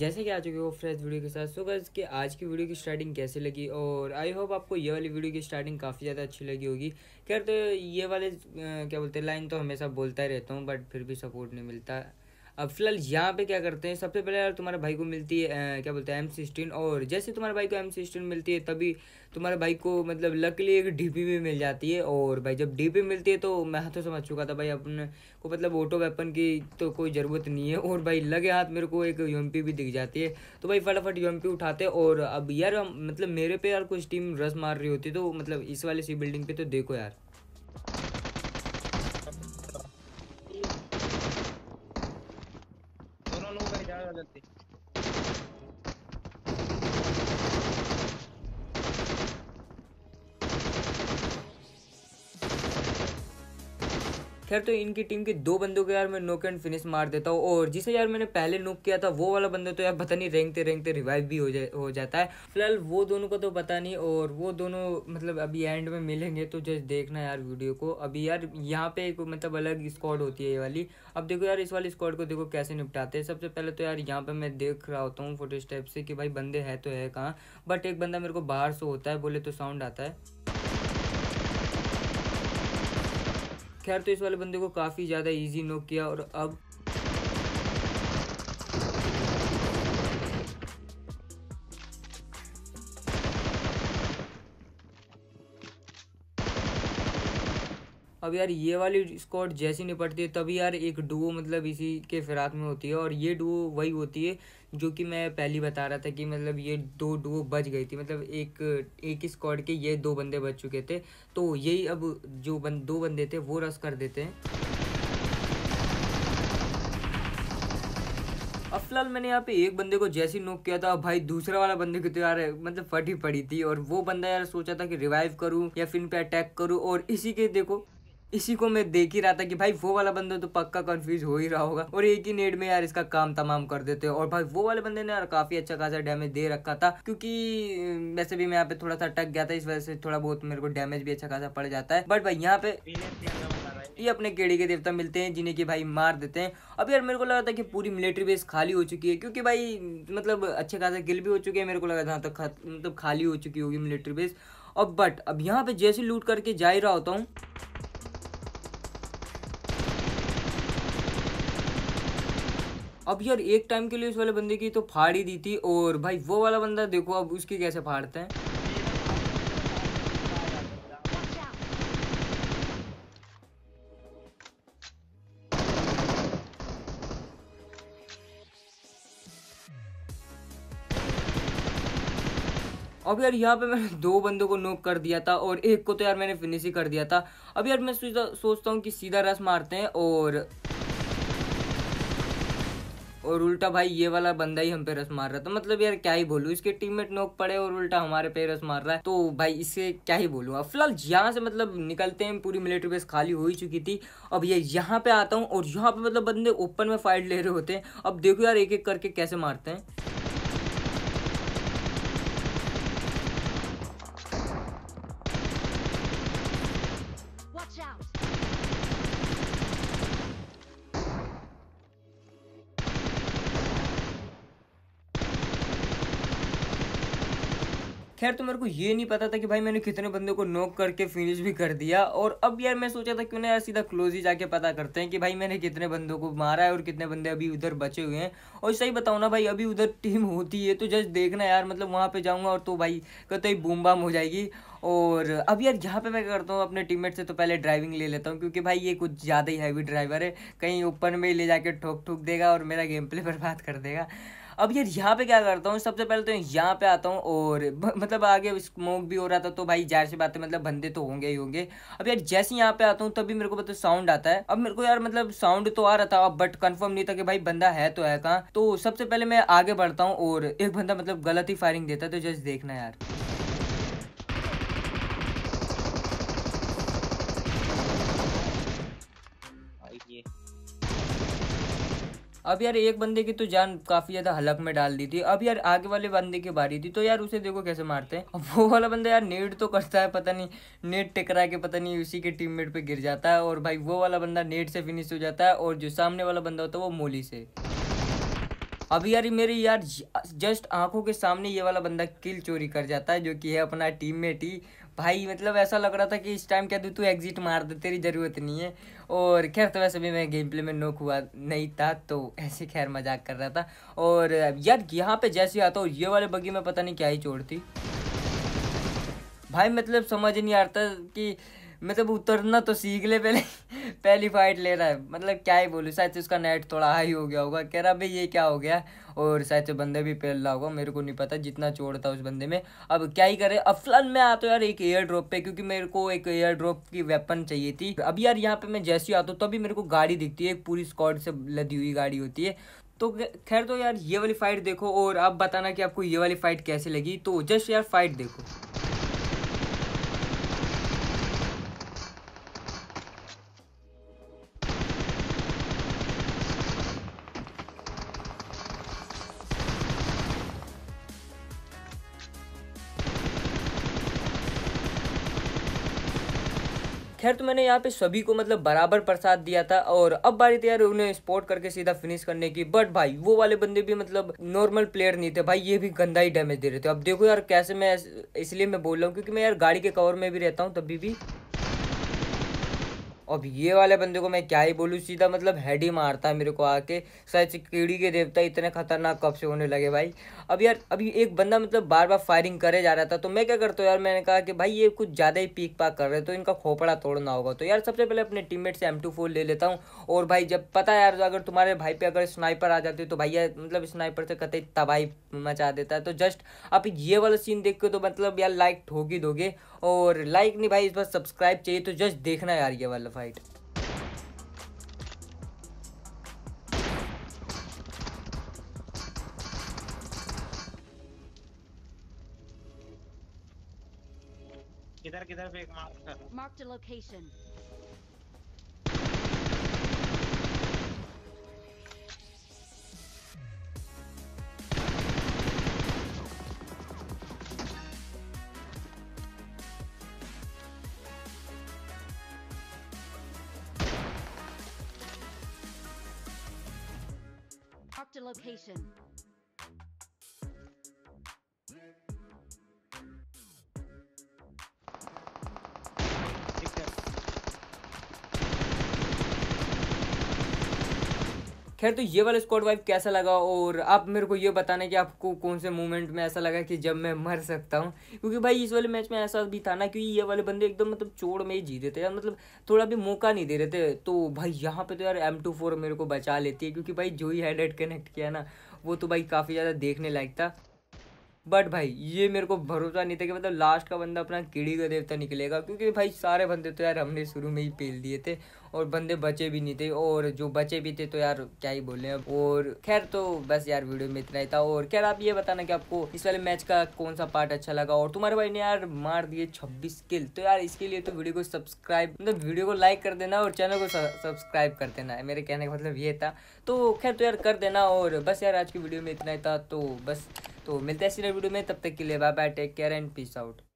जैसे कि आ चुके हो फ्रेश वीडियो के साथ। सो गाइस कि आज की वीडियो की स्टार्टिंग कैसी लगी, और आई होप आपको ये वाली वीडियो की स्टार्टिंग काफ़ी ज़्यादा अच्छी लगी होगी। खैर तो ये वाले क्या बोलते हैं लाइन तो हमेशा बोलता ही रहता हूँ, बट फिर भी सपोर्ट नहीं मिलता। अब फिलहाल यहाँ पे क्या करते हैं, सबसे पहले यार तुम्हारे भाई को मिलती है क्या बोलते हैं M16, और जैसे तुम्हारे भाई को M16 मिलती है तभी तुम्हारे भाई को मतलब लकली एक DP भी मिल जाती है। और भाई जब DP मिलती है तो मैं तो समझ चुका था भाई अपने को मतलब ऑटो वेपन की तो कोई ज़रूरत नहीं है, और भाई लगे हाथ मेरे को एक UMP भी दिख जाती है, तो भाई फटाफट UMP उठाते। और अब यार मतलब मेरे पे यार कुछ टीम रस मार रही होती, तो मतलब इस वाले सी बिल्डिंग पर तो देखो यार। खैर तो इनकी टीम के दो बंदों को यार मैं नोक एंड फिनिश मार देता हूँ, और जिसे यार मैंने पहले नोक किया था वो वाला बंदा तो यार पता नहीं रेंगते रिवाइव भी हो जाता है। फिलहाल वो दोनों को तो पता नहीं, और वो दोनों मतलब अभी एंड में मिलेंगे, तो जस्ट देखना यार वीडियो को। अभी यार यहाँ पे एक मतलब अलग स्क्वाड होती है ये वाली। अब देखो यार इस वाली स्क्वाड को देखो कैसे निपटाते हैं। सबसे पहले तो यार यहाँ पर मैं देख रहा होता हूँ फोटो स्टेप से कि भाई बंदे है तो है कहाँ, बट एक बंदा मेरे को बाहर से होता है, बोले तो साउंड आता है। खैर तो इस वाले बंदे को काफ़ी ज़्यादा इजी नॉक किया, और अब यार ये वाली स्क्वाड जैसी निपटती है तभी यार एक डुओ मतलब इसी के फिराक में होती है, और ये डुओ वही होती है जो कि मैं पहले बता रहा था कि मतलब ये दो डुओ बच गई थी, मतलब एक ही स्क्वाड के ये दो बंदे बच चुके थे, तो यही अब जो दो बंदे थे वो रश कर देते हैं। अब फिलहाल मैंने यहाँ पे एक बंदे को जैसी नोक किया था, भाई दूसरा वाला बंदे की तो यार मतलब फटी पड़ी थी, और वो बंदा यार सोचा था कि रिवाइव करूँ या फिर पे अटैक करूँ, और इसी के देखो इसी को मैं देख ही रहा था कि भाई वो वाला बंदा तो पक्का कंफ्यूज हो ही रहा होगा, और एक ही नेड में यार इसका काम तमाम कर देते हैं। और भाई वो वाले बंदे ने यार काफ़ी अच्छा खासा डैमेज दे रखा था, क्योंकि वैसे भी मैं यहाँ पे थोड़ा सा अटक गया था, इस वजह से थोड़ा बहुत मेरे को डैमेज भी अच्छा खासा पड़ जाता है। बट भाई यहाँ पे ये अपने केड़ी के देवता मिलते हैं जिन्हें कि भाई मार देते हैं। अब यार मेरे को लगा था कि पूरी मिलिट्री बेस खाली हो चुकी है, क्योंकि भाई मतलब अच्छे खासे किल भी हो चुके हैं, मेरे को लगा था तो मतलब खाली हो चुकी होगी मिलिट्री बेस। अब बट अब यहाँ पे जैसे लूट करके जा ही रहा होता हूँ, अब यार एक टाइम के लिए उस वाले बंदे की तो फाड़ ही दी थी, और भाई वो वाला बंदा देखो अब उसकी कैसे फाड़ते हैं। अब यार यहाँ पे मैंने दो बंदों को नॉक कर दिया था, और एक को तो यार मैंने फिनिश ही कर दिया था। अब यार मैं सोचता हूँ कि सीधा रश मारते हैं, और उल्टा भाई ये वाला बंदा ही हम पे रस मार रहा था। मतलब यार क्या ही बोलूँ, इसके टीममेट नोक पड़े और उल्टा हमारे पे रस मार रहा है, तो भाई इससे क्या ही बोलूँ। अब फिलहाल यहाँ से मतलब निकलते हैं, पूरी मिलिट्री बेस खाली हो ही चुकी थी। अब ये यहाँ पे आता हूँ, और यहाँ पे मतलब बंदे ओपन में फाइट ले रहे होते हैं। अब देखो यार एक एक करके कैसे मारते हैं। खैर तो मेरे को ये नहीं पता था कि भाई मैंने कितने बंदों को नॉक करके फिनिश भी कर दिया, और अब यार मैं सोचा था क्यों ना यार सीधा क्लोज ही जाके पता करते हैं कि भाई मैंने कितने बंदों को मारा है और कितने बंदे अभी उधर बचे हुए हैं। और सही बताऊं ना भाई अभी उधर टीम होती है, तो जस्ट देखना यार मतलब वहाँ पर जाऊँगा और तो भाई कतई बूम बाम हो जाएगी। और अब यार यहाँ पे मैं करता हूँ अपने टीममेट से तो पहले ड्राइविंग ले लेता हूँ, क्योंकि भाई ये कुछ ज़्यादा ही हैवी ड्राइवर है, कहीं ऊपर में ले जाके ठोक ठोक देगा और मेरा गेम प्ले बर्बाद कर देगा। अब यार यहाँ पे क्या करता हूँ, सबसे पहले तो यहाँ पे आता हूँ, और मतलब आगे स्मोक भी हो रहा था, तो भाई जाहिर सी बात है मतलब बंदे तो होंगे ही होंगे। अब यार जैसे यहाँ पे आता हूँ तभी मेरे को मतलब साउंड आता है। अब मेरे को यार मतलब साउंड तो आ रहा था, अब बट कंफर्म नहीं था कि भाई बंदा है तो है कहाँ, तो सबसे पहले मैं आगे बढ़ता हूँ, और एक बंदा मतलब गलत ही फायरिंग देता है, तो जस्ट देखना यार। अब यार एक बंदे की तो जान काफी ज्यादा हलक में डाल दी थी, अब यार आगे वाले बंदे की बारी थी तो यार उसे देखो कैसे मारते हैं। वो वाला बंदा यार नेट तो करता है, पता नहीं नेट टकरा के पता नहीं उसी के टीममेट पे गिर जाता है, और भाई वो वाला बंदा नेट से फिनिश हो जाता है, और जो सामने वाला बंदा होता है वो मोली से। अभी यार मेरी यार जस्ट आंखों के सामने ये वाला बंदा किल चोरी कर जाता है, जो कि है अपना टीममेट ही। भाई मतलब ऐसा लग रहा था कि इस टाइम क्या दूँ तू एग्जिट मार दे, तेरी ज़रूरत नहीं है। और खैर तो वैसे भी मैं गेम प्ले में नोक हुआ नहीं था तो ऐसे खैर मजाक कर रहा था। और यार यहाँ पे जैसे आता हूँ ये वाले बगी में पता नहीं क्या ही चोर थी भाई, मतलब समझ नहीं आता कि मतलब उतरना तो सीख ले पहले, पहली फाइट ले रहा है, मतलब क्या ही बोलूँ। शायद से उसका नेट थोड़ा हाई हो गया होगा, कह रहा भाई ये क्या हो गया, और शायद से बंदे भी फैल रहा होगा, मेरे को नहीं पता जितना चोर था उस बंदे में। अब क्या ही करे, अब फिलहाल मैं आता हूँ यार एक एयर ड्रॉप पे, क्योंकि मेरे को एक एयर ड्रॉप की वेपन चाहिए थी। अब यार यहाँ पे मैं जैसे ही आता हूँ तभी मेरे को गाड़ी दिखती है, एक पूरी स्क्वाड से लदी हुई गाड़ी होती है। तो खैर तो यार ये वाली फाइट देखो और आप बताना कि आपको ये वाली फाइट कैसी लगी। तो जस्ट यार फाइट देखो। खैर तो मैंने यहाँ पे सभी को मतलब बराबर प्रसाद दिया था, और अब बारी थी यार उन्हें स्पॉट करके सीधा फिनिश करने की। बट भाई वो वाले बंदे भी मतलब नॉर्मल प्लेयर नहीं थे भाई, ये भी गंदा ही डैमेज दे रहे थे। अब देखो यार कैसे, मैं इसलिए मैं बोल रहा हूँ क्योंकि मैं यार गाड़ी के कवर में भी रहता हूँ तभी भी। अब ये वाले बंदे को मैं क्या ही बोलूँ, सीधा मतलब हेड ही मारता है मेरे को आके, शायद कीड़ी के देवता इतने खतरनाक कब से होने लगे भाई। अब यार अभी एक बंदा मतलब बार बार फायरिंग करे जा रहा था, तो मैं क्या करता हूँ यार, मैंने कहा कि भाई ये कुछ ज़्यादा ही पीक पाक कर रहे हैं तो इनका खोपड़ा तोड़ना होगा। तो यार सबसे पहले अपने टीममेट से M24 ले लेता हूँ, और भाई जब पता है यार अगर तुम्हारे भाई पर अगर स्नाइपर आ जाती है तो भाई यार मतलब स्नाइपर से कतई तबाही मचा देता है। तो जस्ट आप ये वाला सीन देख के तो मतलब यार लाइक ठोक ही दोगे, और लाइक नहीं भाई इस बार सब्सक्राइब चाहिए, तो जस्ट देखना यार ये वाला फाइट। किधर किधर पे एक मार्क कर, मार्क द लोकेशन। Location. खैर तो ये वाला स्क्वाड वाइप कैसा लगा, और आप मेरे को ये बताना कि आपको कौन से मोमेंट में ऐसा लगा कि जब मैं मर सकता हूँ, क्योंकि भाई इस वाले मैच में ऐसा भी था ना कि ये वाले बंदे एकदम मतलब चोर में ही जीते थे यार, मतलब थोड़ा भी मौका नहीं दे रहे थे। तो भाई यहाँ पे तो यार M24 मेरे को बचा लेती है, क्योंकि भाई जो ही हेडहेड कनेक्ट किया ना वो तो भाई काफ़ी ज़्यादा देखने लायक था। बट भाई ये मेरे को भरोसा नहीं था कि मतलब लास्ट का बंदा अपना कीड़ी का देवता निकलेगा, क्योंकि भाई सारे बंदे तो यार हमने शुरू में ही पेल दिए थे, और बंदे बचे भी नहीं थे, और जो बचे भी थे तो यार क्या ही बोले अब। और खैर तो बस यार वीडियो में इतना ही था, और खैर आप ये बताना कि आपको इस वाले मैच का कौन सा पार्ट अच्छा लगा। और तुम्हारे भाई ने यार मार दिए 26 किल, तो यार इसके लिए तो वीडियो को सब्सक्राइब मतलब वीडियो को लाइक कर देना, और चैनल को सब्सक्राइब कर देना, मेरे कहने का मतलब ये था। तो खैर तो यार कर देना, और बस यार आज की वीडियो में इतना ही था। तो बस तो मिलते हैं सीधे वीडियो में, तब तक के लिए bye bye, take care and peace out.